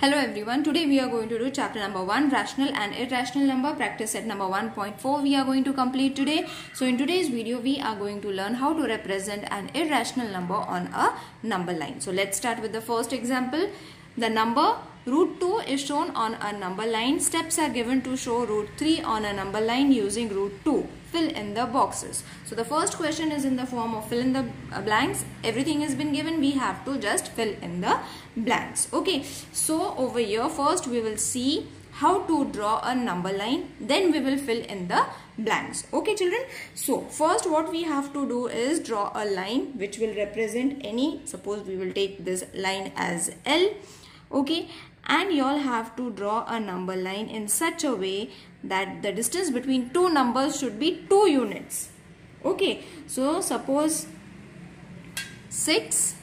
Hello everyone, today we are going to do chapter number 1, rational and irrational number, practice set number 1.4 we are going to complete today. So in today's video we are going to learn how to represent an irrational number on a number line. So let's start with the first example. The number root 2 is shown on a number line. Steps are given to show root 3 on a number line using root 2. Fill in the boxes. So the first question is in the form of fill in the blanks. Everything has been given. We have to just fill in the blanks. Okay. So over here first we will see how to draw a number line. Then we will fill in the blanks. Okay children. So first what we have to do is draw a line which will represent any. Suppose we will take this line as L. Okay. And you all have to draw a number line in such a way that the distance between two numbers should be 2 units. Okay, so suppose 6,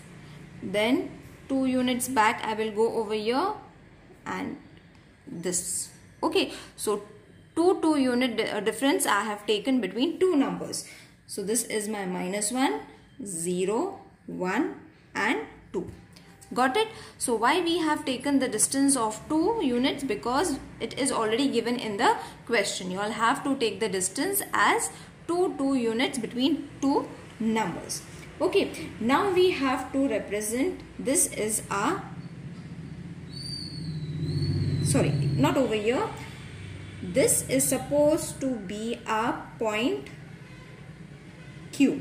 then 2 units back I will go over here and this. Okay, so 2 unit difference I have taken between two numbers. So this is my -1, 0, 1 and 2. Got it? So why we have taken the distance of 2 units? Because it is already given in the question. You all have to take the distance as 2 units between two numbers. Okay, now we have to represent this is our, sorry, not over here. This is supposed to be our point Q.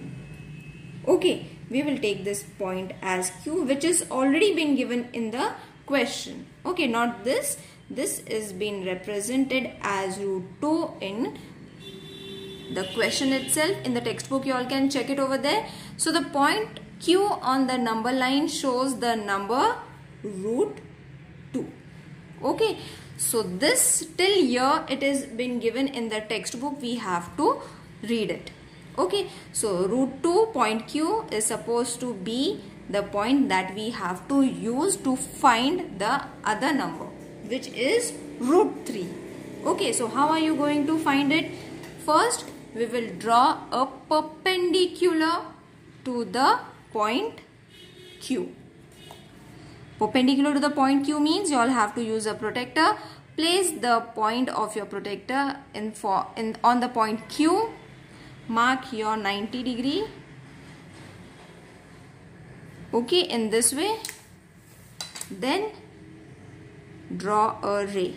Okay. We will take this point as Q, which is already been given in the question. Okay, not this. This is being represented as root 2 in the question itself. In the textbook, you all can check it over there. So the point Q on the number line shows the number root 2. Okay, so this till here it is been given in the textbook. We have to read it. Okay, so root 2 point Q is supposed to be the point that we have to use to find the other number, which is root 3. Okay, so how are you going to find it? First, we will draw a perpendicular to the point Q. Perpendicular to the point Q means you all have to use a protractor. Place the point of your protractor on the point Q. Mark your 90 degree. Okay, in this way. Then draw a ray.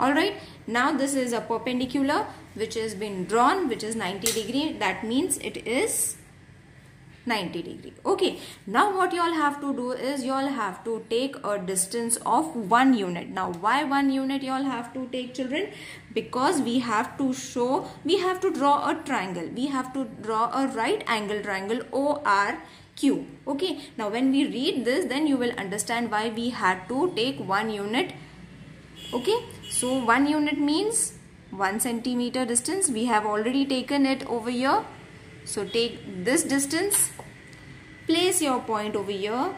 Alright, now this is a perpendicular which has been drawn, which is 90 degree. That means it is 90 degree. Okay, now what you all have to do is you all have to take a distance of 1 unit. Now why 1 unit you all have to take, children? Because we have to draw a triangle. We have to draw a right angle triangle ORQ. Okay, now when we read this, then you will understand why we had to take 1 unit. Okay, so 1 unit means 1 centimeter distance. We have already taken it over here. So take this distance, place your point over here,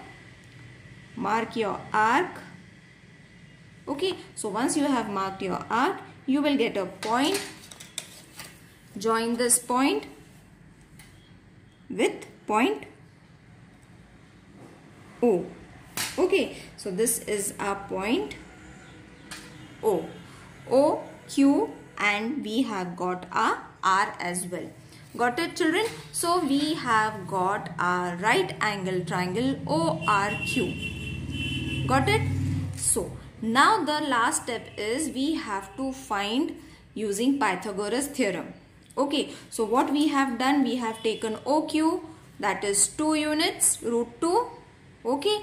mark your arc. Okay, so once you have marked your arc, you will get a point. Join this point with point O. Okay, so this is our point O. O, Q, and we have got our R as well. Got it, children? So we have got our right angle triangle ORQ. Got it? So now the last step is we have to find using Pythagoras theorem. Okay, so what we have done, we have taken OQ, that is 2 units, root 2. Okay,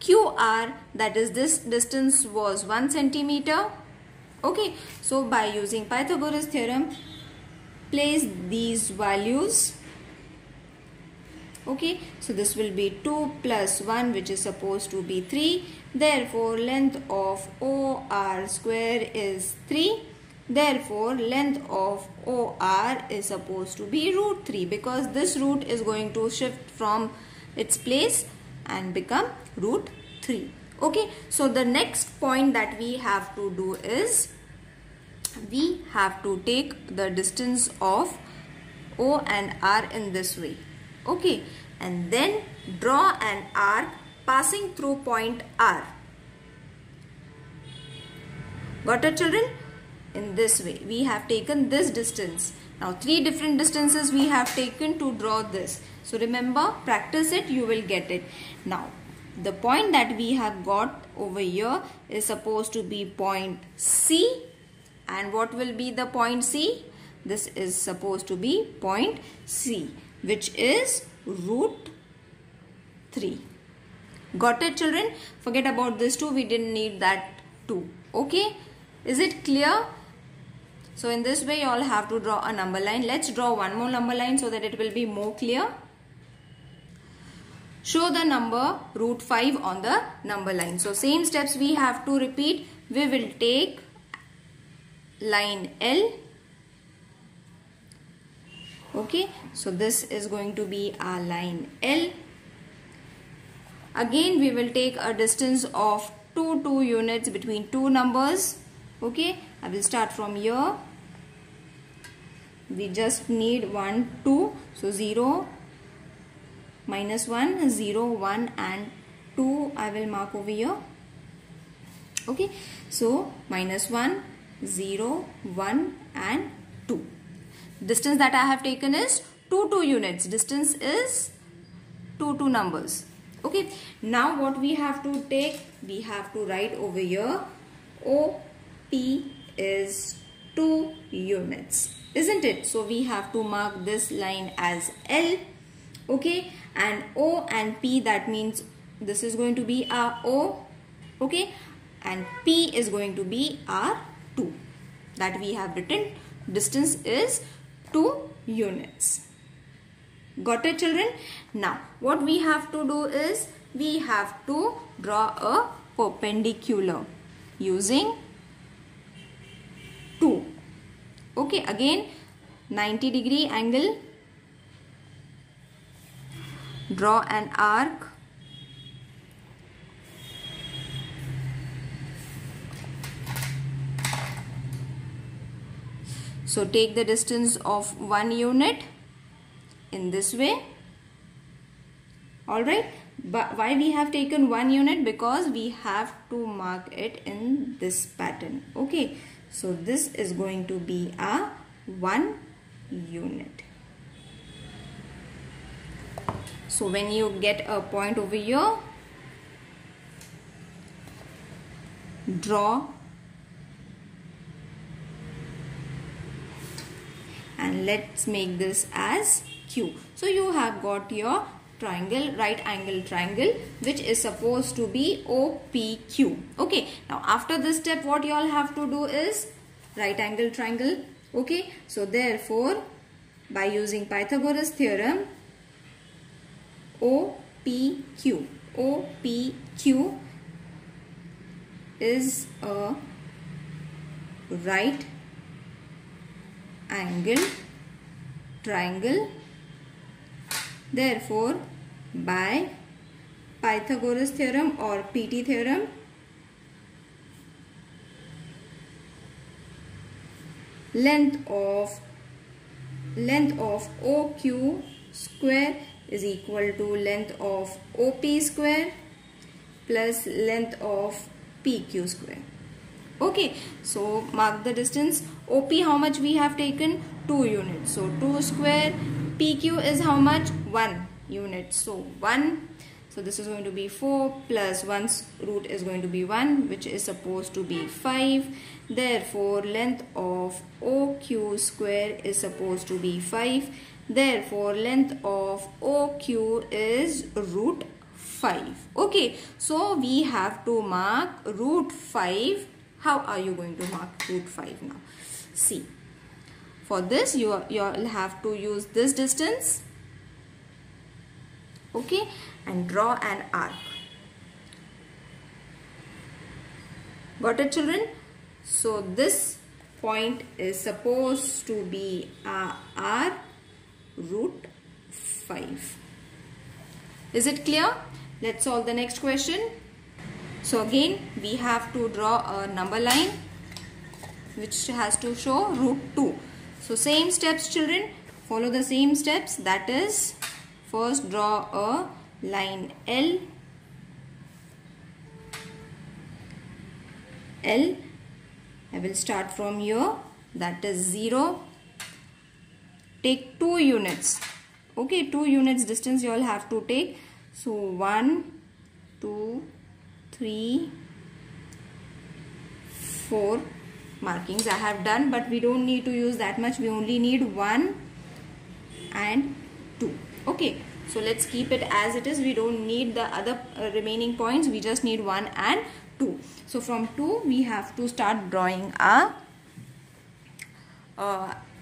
QR, that is this distance was 1 centimeter. Okay, so by using Pythagoras theorem, place these values. Okay, so this will be 2 plus 1, which is supposed to be 3. Therefore, length of OR square is 3. Therefore, length of OR is supposed to be root 3, because this root is going to shift from its place and become root 3. Okay, so the next point that we have to do is we have to take the distance of O and R in this way. Okay, and then draw an arc passing through point R. Got it, children? In this way we have taken this distance. Now three different distances we have taken to draw this. So remember, practice it, you will get it. Now the point that we have got over here is supposed to be point C. And what will be the point C? This is supposed to be point C, which is root 3. Got it, children? Forget about this 2. We didn't need that 2. Okay? Is it clear? So in this way you all have to draw a number line. Let's draw one more number line so that it will be more clear. Show the number root 5 on the number line. So same steps we have to repeat. We will take line L. Okay, so this is going to be our line L. Again we will take a distance of 2 units between two numbers. Okay, I will start from here. We just need 1, 2. So 0, minus 1, 0, 1 and 2 I will mark over here. Okay, so minus 1, 0, 1 and 2. Distance that I have taken is 2 units. Distance is 2 numbers. Okay, now what we have to take, we have to write over here OP is 2 units, isn't it? So we have to mark this line as L. Okay, and O and P, that means this is going to be our O. Okay, and P is going to be our 2 that we have written. Distance is 2 units. Got it, children? Now what we have to do is we have to draw a perpendicular using 2. Okay, again 90-degree angle. Draw an arc. So take the distance of 1 unit in this way. Alright, but why we have taken 1 unit? Because we have to mark it in this pattern. Okay, so this is going to be a 1 unit. So when you get a point over here, draw and let's make this as Q. So you have got your triangle, right angle triangle, which is supposed to be OPQ. Okay, now after this step what you all have to do is right angle triangle. Okay, so therefore by using Pythagoras theorem, OPQ is a right angle triangle. Therefore by Pythagoras theorem or PT theorem, length of OQ square is equal to length of OP square plus length of PQ square. Okay, so mark the distance. OP, how much we have taken? 2 units. So 2 square. PQ is how much? 1 unit. So 1. So this is going to be 4 plus 1's root is going to be 1, which is supposed to be 5. Therefore length of OQ square is supposed to be 5. Therefore length of OQ is root 5. Okay, so we have to mark root 5. How are you going to mark root 5 now? See, for this you will have to use this distance. Okay, and draw an arc. Got it, children? So this point is supposed to be our root 5. Is it clear? Let's solve the next question. So again we have to draw a number line which has to show root 2. So same steps, children, follow the same steps, that is First draw a line L, L. I will start from here, that is 0. Take 2 units. Okay, 2 units distance you all have to take. So 1, 2, 3, 4 markings I have done, but we don't need to use that much. We only need 1 and 2. Okay, so let's keep it as it is. We don't need the other remaining points. We just need 1 and 2. So from 2 we have to start drawing our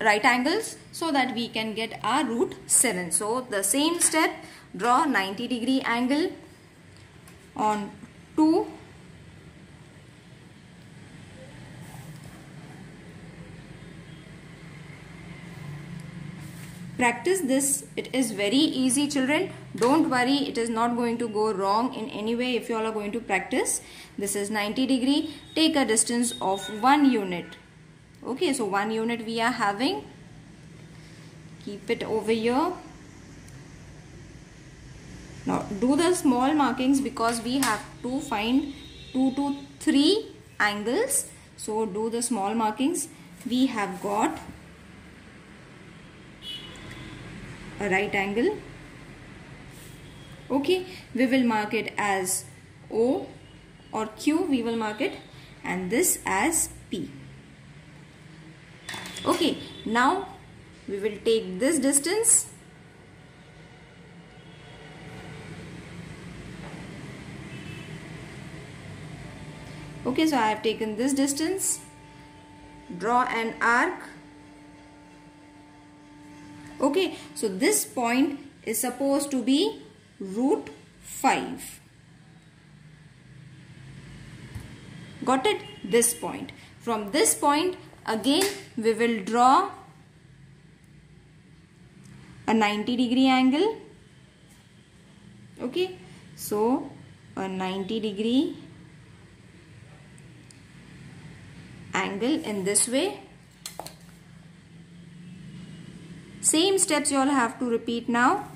right angles so that we can get our root 7. So the same step, draw 90-degree angle on 2, practice this. It is very easy, children. Don't worry, it is not going to go wrong in any way if you all are going to practice. This is 90 degree. Take a distance of 1 unit. Okay, so 1 unit we are having. Keep it over here. Now do the small markings because we have to find 2 to 3 angles. So do the small markings. We have got a right angle. Okay, we will mark it as O or Q. We will mark it, and this as P. Okay, now we will take this distance. Okay, so I have taken this distance. Draw an arc. Okay, so this point is supposed to be root 5. Got it? This point. From this point, again, we will draw a 90-degree angle. Okay, so a 90-degree angle in this way. Same steps you all have to repeat now.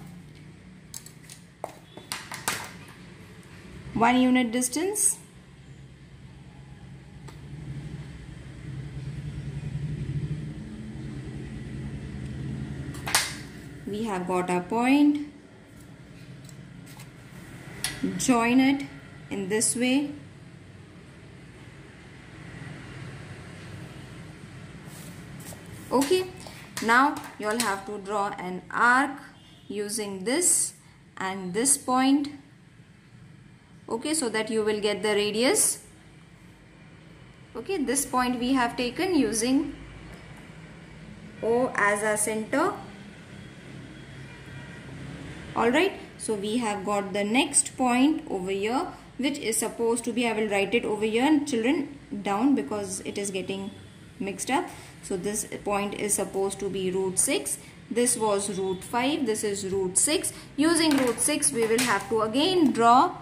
1 unit distance. We have got our point. Join it in this way. Okay. Now you all have to draw an arc using this and this point. Okay, so that you will get the radius. Okay, this point we have taken using O as our center. Alright, so we have got the next point over here, which is supposed to be, I will write it over here and children down because it is getting mixed up. So this point is supposed to be root 6. This was root 5. This is root 6. Using root 6, we will have to again draw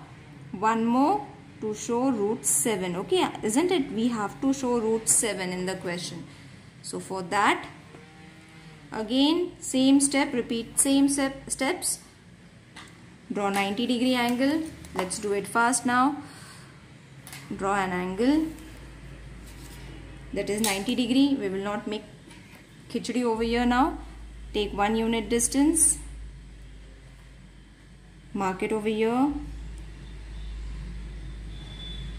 one more to show root 7. Okay, isn't it? We have to show root 7 in the question. So for that, again, same step, repeat same steps. Draw 90-degree angle. Let's do it fast now. Draw an angle. That is 90 degree. We will not make khichdi over here now. Take 1 unit distance. Mark it over here.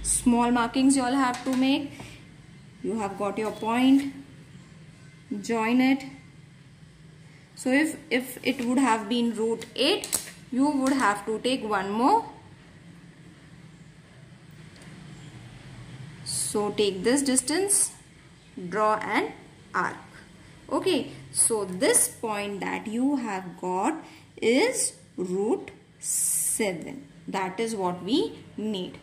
Small markings you all have to make. You have got your point. Join it. So if it would have been root 8, you would have to take one more. So take this distance. Draw an arc. Okay, so this point that you have got is root 7. That is what we need,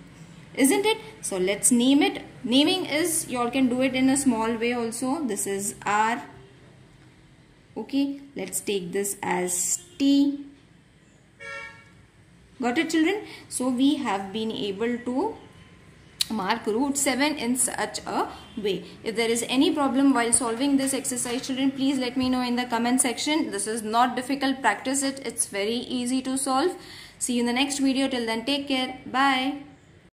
isn't it? So let's name it. Naming is, you all can do it in a small way also. This is R. Okay, let's take this as T. Got it, children? So we have been able to mark root 7 in such a way. If there is any problem while solving this exercise, children, please let me know in the comment section. This is not difficult. Practice it. It's very easy to solve. See you in the next video. Till then, take care. Bye.